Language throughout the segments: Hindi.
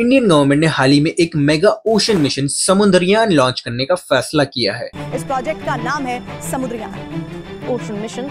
इंडियन गवर्नमेंट ने हाल ही में एक mega ocean mission Samudrayaan launch करने का फैसला किया है। इस प्रोजेक्ट का नाम है समुद्रयान ओशन मिशन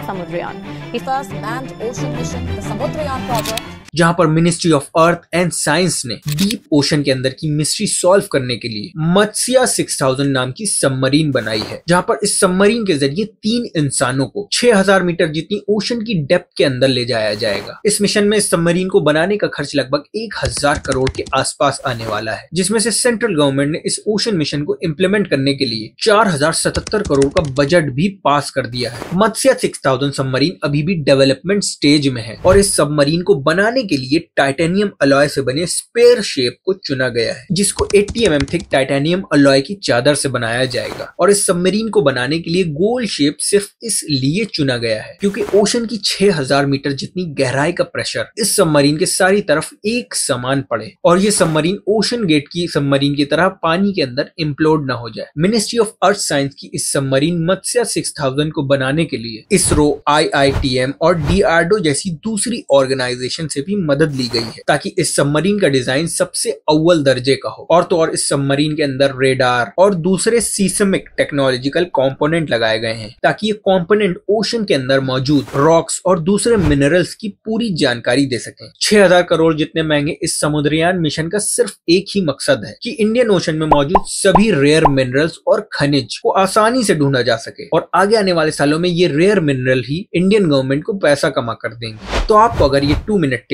समुद्रयान। जहां पर ministry of earth and science ने डीप ओशन के अंदर की मिस्ट्री सॉल्व करने के लिए मत्स्य 6000 नाम की सबमरीन बनाई है, जहां पर इस सबमरीन के जरिए 3 इंसानों को 6000 मीटर जितनी ओशन की डेप्थ के अंदर ले जाया जाएगा। इस मिशन में इस सबमरीन को बनाने का खर्च लगभग 1000 करोड़ के आसपास आने वाला है, जिसमें से सेंट्रल गवर्नमेंट ने इस ओशन मिशन को इम्प्लीमेंट करने के लिए 4077 करोड़ का बजट भी पास कर दिया है। मत्स्य 6000 सबमरीन अभी भी डेवलपमेंट स्टेज में है और इस सबमरीन को बनाने के लिए टाइटेनियम अलॉय से बने स्पेयर शेप को चुना गया है, जिसको 80 mm थिक टाइटेनियम अलॉय की चादर से बनाया जाएगा। और इस सबमरीन को बनाने के लिए गोल शेप सिर्फ इसलिए चुना गया है क्योंकि ओशन की 6000 मीटर जितनी गहराई का प्रेशर इस सबमरीन के सारी तरफ एक समान पड़े और ये सबमरीन ओशन गेट की सबमरीन की तरह पानी के अंदर इम्प्लोड न हो जाए। मिनिस्ट्री ऑफ अर्थ साइंस की इस सबमरीन मत्स्य 6000 को बनाने के लिए इसरो, IITM और DRDO जैसी दूसरी ऑर्गेनाइजेशन से भी मदद ली गई है ताकि इस सबमरीन का डिजाइन सबसे अव्वल दर्जे का हो। और तो और इस सबमरीन के अंदर रेडार और दूसरे सीस्मिक टेक्नोलॉजिकल कंपोनेंट लगाए गए हैं ताकि ये कंपोनेंट ओशन के अंदर मौजूद रॉक्स और दूसरे मिनरल्स की पूरी जानकारी दे सकें। 6000 करोड़ जितने महंगे इस समुद्रयान मिशन का सिर्फ एक ही मकसद है कि इंडियन ओशन में मौजूद सभी रेयर मिनरल्स और खनिज को आसानी से ढूंढा जा सके और आगे आने वाले सालों में ये रेयर मिनरल ही इंडियन गवर्नमेंट को पैसा कमा कर देंगे। तो आपको अगर ये 2 मिनट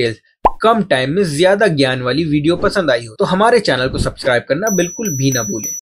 कम टाइम में ज्यादा ज्ञान वाली वीडियो पसंद आई हो तो हमारे चैनल को सब्सक्राइब करना बिल्कुल भी ना भूलें।